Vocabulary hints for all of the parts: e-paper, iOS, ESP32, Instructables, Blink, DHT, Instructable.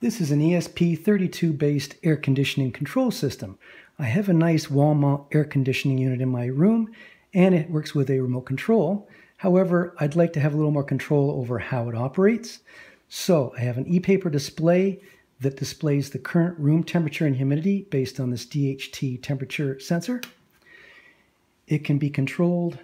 This is an ESP32 based air conditioning control system. I have a nice wall mount air conditioning unit in my room and it works with a remote control. However, I'd like to have a little more control over how it operates. So I have an e-paper display that displays the current room temperature and humidity based on this DHT temperature sensor. It can be controlled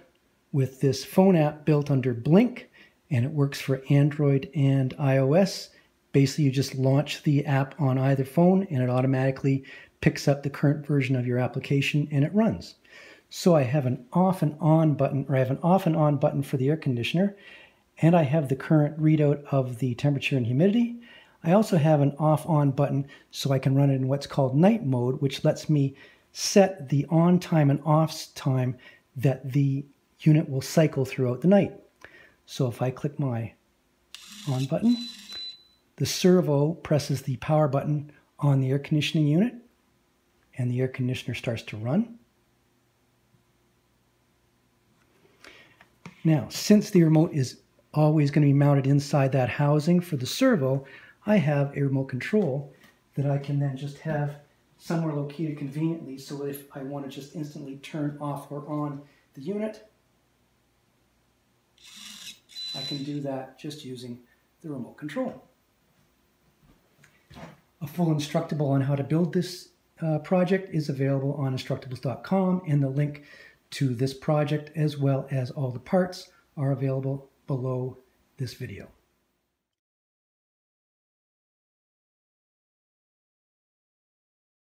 with this phone app built under Blink, and it works for Android and iOS. Basically, you just launch the app on either phone and it automatically picks up the current version of your application and it runs. So I have an off and on button, or I have an off and on button for the air conditioner, and I have the current readout of the temperature and humidity. I also have an off on button so I can run it in what's called night mode, which lets me set the on time and off time that the unit will cycle throughout the night. So if I click my on button, the servo presses the power button on the air conditioning unit and the air conditioner starts to run. Now, since the remote is always going to be mounted inside that housing for the servo, I have a remote control that I can then just have somewhere located conveniently, so if I want to just instantly turn off or on the unit, I can do that just using the remote control. A full Instructable on how to build this project is available on Instructables.com, and the link to this project as well as all the parts are available below this video.